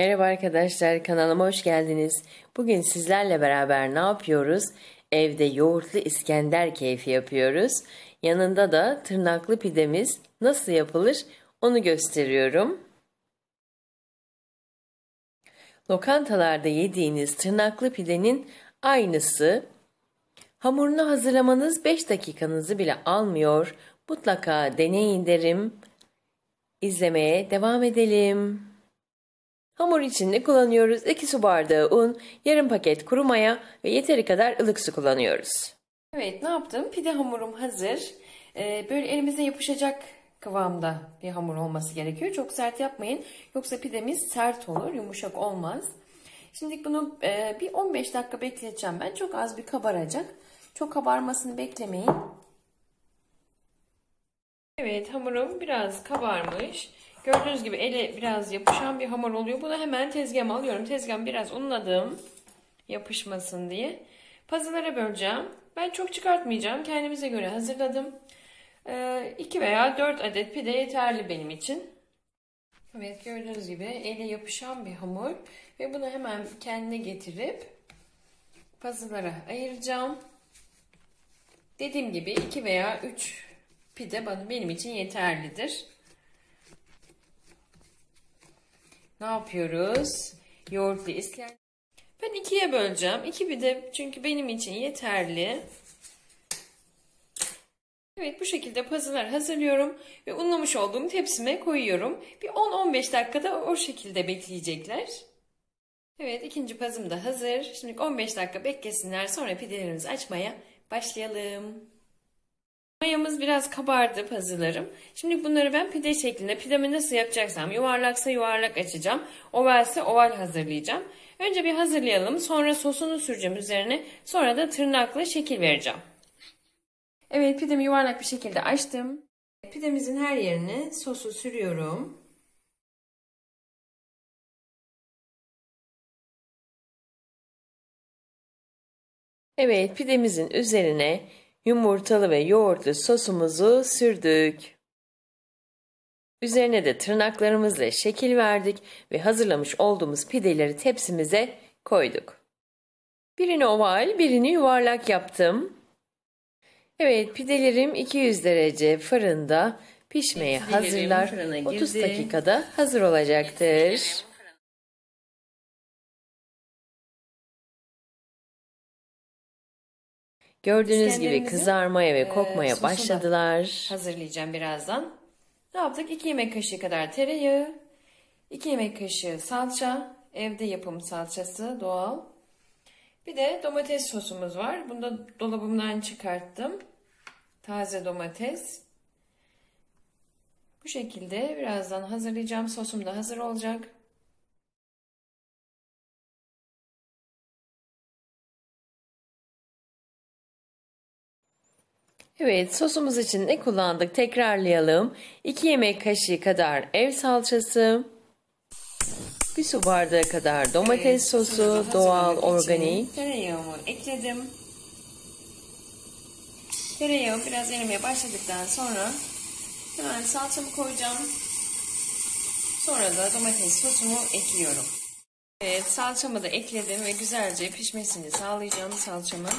Merhaba arkadaşlar, kanalıma hoş geldiniz. Bugün sizlerle beraber ne yapıyoruz? Evde yoğurtlu İskender keyfi yapıyoruz. Yanında da tırnaklı pidemiz nasıl yapılır onu gösteriyorum. Lokantalarda yediğiniz tırnaklı pidenin aynısı. Hamurunu hazırlamanız 5 dakikanızı bile almıyor. Mutlaka deneyin derim. İzlemeye devam edelim. Hamur içinde kullanıyoruz 2 su bardağı un, yarım paket kuru maya ve yeteri kadar ılık su kullanıyoruz. Evet, ne yaptım? Pide hamurum hazır. Böyle elimize yapışacak kıvamda bir hamur olması gerekiyor. Çok sert yapmayın. Yoksa pidemiz sert olur, yumuşak olmaz. Şimdi bunu bir 15 dakika bekleteceğim ben. Çok az bir kabaracak. Çok kabarmasını beklemeyin. Evet, hamurum biraz kabarmış. Gördüğünüz gibi ele biraz yapışan bir hamur oluyor. Bunu hemen tezgahıma alıyorum. Tezgahımı biraz unladım, yapışmasın diye. Pazılara böleceğim. Ben çok çıkartmayacağım. Kendimize göre hazırladım. 2 veya 4 adet pide yeterli benim için. Evet, gördüğünüz gibi ele yapışan bir hamur. Ve bunu hemen kendine getirip pazılara ayıracağım. Dediğim gibi 2 veya 3 pide benim için yeterlidir. Ne yapıyoruz? Yoğurtlu İskender. Ben 2'ye böleceğim. 2 pide çünkü benim için yeterli. Evet, bu şekilde pazılar hazırlıyorum ve unlamış olduğum tepsime koyuyorum. Bir 10-15 dakikada o şekilde bekleyecekler. Evet, ikinci pazım da hazır. Şimdi 15 dakika beklesinler, sonra pidelerimizi açmaya başlayalım. Mayamız biraz kabardı pazılarım. Şimdi bunları ben pide şeklinde, pidemi nasıl yapacaksam, yuvarlaksa yuvarlak açacağım, ovalse oval hazırlayacağım. Önce bir hazırlayalım, sonra sosunu süreceğim üzerine, sonra da tırnakla şekil vereceğim. Evet, pidemi yuvarlak bir şekilde açtım. Pidemizin her yerine sosu sürüyorum. Evet, pidemizin üzerine yumurtalı ve yoğurtlu sosumuzu sürdük. Üzerine de tırnaklarımızla şekil verdik ve hazırlamış olduğumuz pideleri tepsimize koyduk. Birini oval, birini yuvarlak yaptım. Evet, pidelerim 200 derece fırında pişmeye hazırlar. 30 dakikada hazır olacaktır. Gördüğünüz gibi kızarmaya ve kokmaya başladılar. Hazırlayacağım birazdan. Ne yaptık? 2 yemek kaşığı kadar tereyağı, 2 yemek kaşığı salça, evde yapım salçası, doğal. Bir de domates sosumuz var. Bunu da dolabımdan çıkarttım. Taze domates. Bu şekilde birazdan hazırlayacağım. Sosum da hazır olacak. Evet, sosumuz için ne kullandık tekrarlayalım. 2 yemek kaşığı kadar ev salçası, 1 su bardağı kadar domates sosu, doğal, organik. Tereyağımı ekledim. Tereyağı biraz erimeye başladıktan sonra hemen salçamı koyacağım. Sonra da domates sosumu ekliyorum. Evet, salçamı da ekledim ve güzelce pişmesini sağlayacağım salçamın.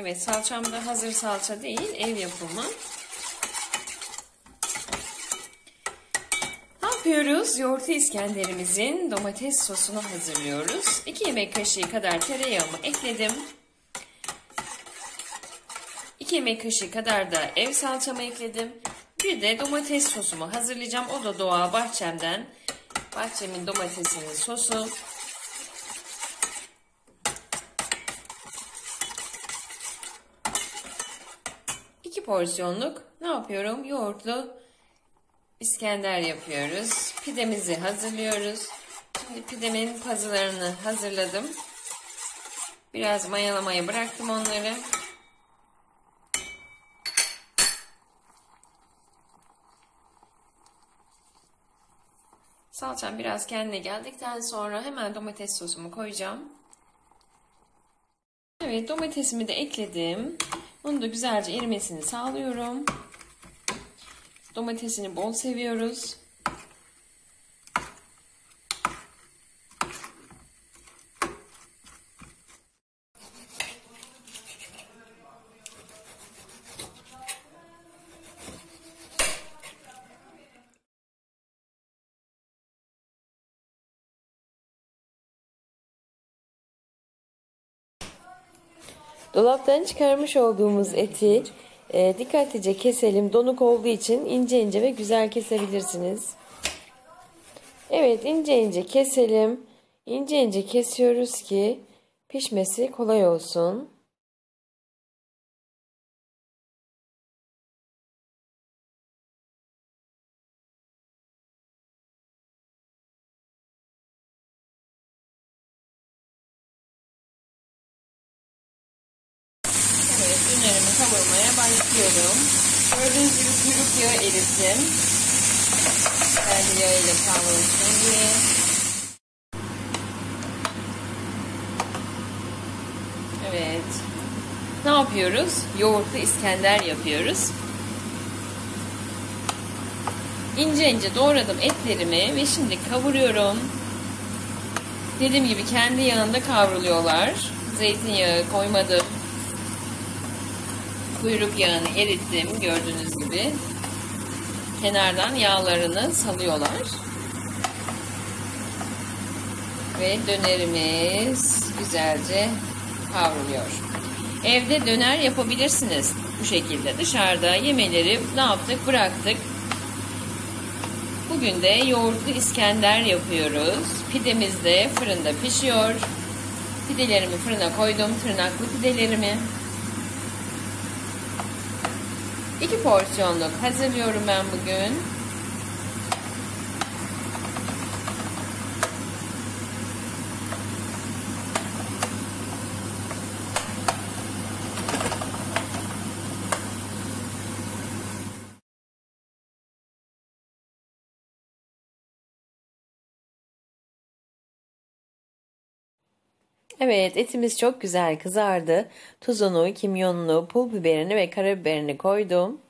Evet, salçam da hazır salça değil, ev yapımı. Ne yapıyoruz? Yoğurtlu İskenderimizin domates sosunu hazırlıyoruz. 2 yemek kaşığı kadar tereyağımı ekledim. 2 yemek kaşığı kadar da ev salçamı ekledim. Bir de domates sosumu hazırlayacağım. O da doğal, bahçemden. Bahçemin domatesinin sosu. Porsiyonluk ne yapıyorum? Yoğurtlu İskender yapıyoruz. Pidemizi hazırlıyoruz. Şimdi pidemin pazılarını hazırladım. Biraz mayalamaya bıraktım onları. Salçam biraz kendine geldikten sonra hemen domates sosumu koyacağım. Evet, domatesimi de ekledim. Bunu da güzelce erimesini sağlıyorum. Domatesini bol seviyoruz. Dolaptan çıkarmış olduğumuz eti dikkatlice keselim. Donuk olduğu için ince ince ve güzel kesebilirsiniz. Evet, ince ince keselim. İnce ince kesiyoruz ki pişmesi kolay olsun. Ürünlerimi kavurmaya başlıyorum. Gördüğünüz gibi kuyruk yağı erittim. Kendi yağı ile kavrulsun diye. Evet. Ne yapıyoruz? Yoğurtlu İskender yapıyoruz. İnce ince doğradım etlerimi ve şimdi kavuruyorum. Dediğim gibi kendi yağında kavruluyorlar. Zeytinyağı koymadım. Kuyruk yağını erittim, gördüğünüz gibi kenardan yağlarını salıyorlar ve dönerimiz güzelce kavruluyor. Evde döner yapabilirsiniz bu şekilde. Dışarıda yemeleri ne yaptık, bıraktık. Bugün de yoğurtlu İskender yapıyoruz. Pidemiz de fırında pişiyor. Pidelerimi fırına koydum, tırnaklı pidelerimi. 2 porsiyonluk hazırlıyorum ben bugün. Evet, etimiz çok güzel kızardı. Tuzunu, kimyonunu, pul biberini ve karabiberini koydum.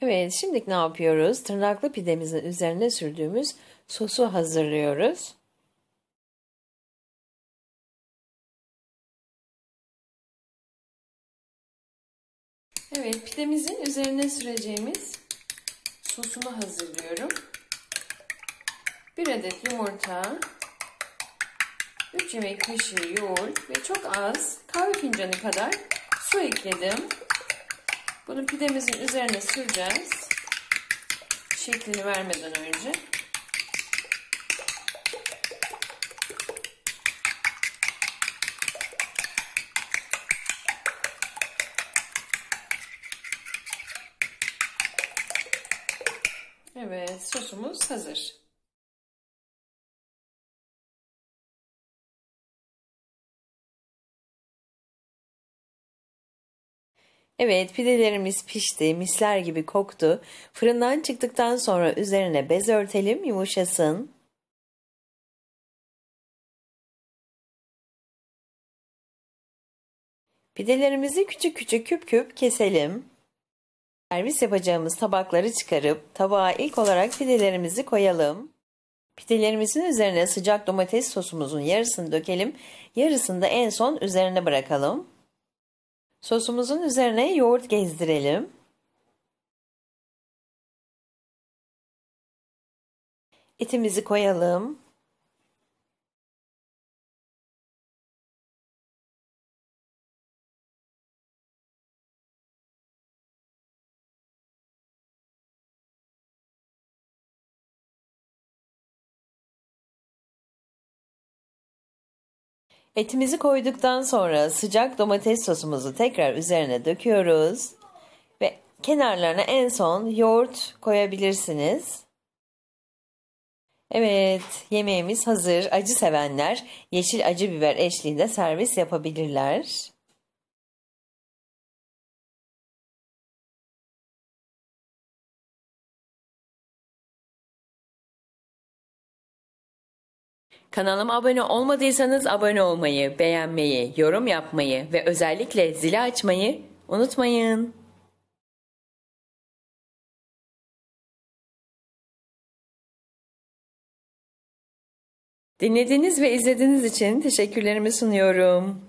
Evet, şimdi ne yapıyoruz? Tırnaklı pidemizin üzerine sürdüğümüz sosu hazırlıyoruz. Evet, pidemizin üzerine süreceğimiz sosunu hazırlıyorum. 1 adet yumurta, 3 yemek kaşığı yoğurt ve çok az kahve fincanı kadar su ekledim. Bunu pidemizin üzerine süreceğiz. Şeklini vermeden önce. Evet, sosumuz hazır. Evet, pidelerimiz pişti, misler gibi koktu. Fırından çıktıktan sonra üzerine bez örtelim, yumuşasın. Pidelerimizi küçük küçük küp küp keselim. Servis yapacağımız tabakları çıkarıp tabağa ilk olarak pidelerimizi koyalım. Pidelerimizin üzerine sıcak domates sosumuzun yarısını dökelim, yarısını da en son üzerine bırakalım. Sosumuzun üzerine yoğurt gezdirelim. Etimizi koyalım. Etimizi koyduktan sonra sıcak domates sosumuzu tekrar üzerine döküyoruz ve kenarlarına en son yoğurt koyabilirsiniz. Evet, yemeğimiz hazır. Acı sevenler yeşil acı biber eşliğinde servis yapabilirler. Kanalıma abone olmadıysanız abone olmayı, beğenmeyi, yorum yapmayı ve özellikle zili açmayı unutmayın. Dinlediğiniz ve izlediğiniz için teşekkürlerimi sunuyorum.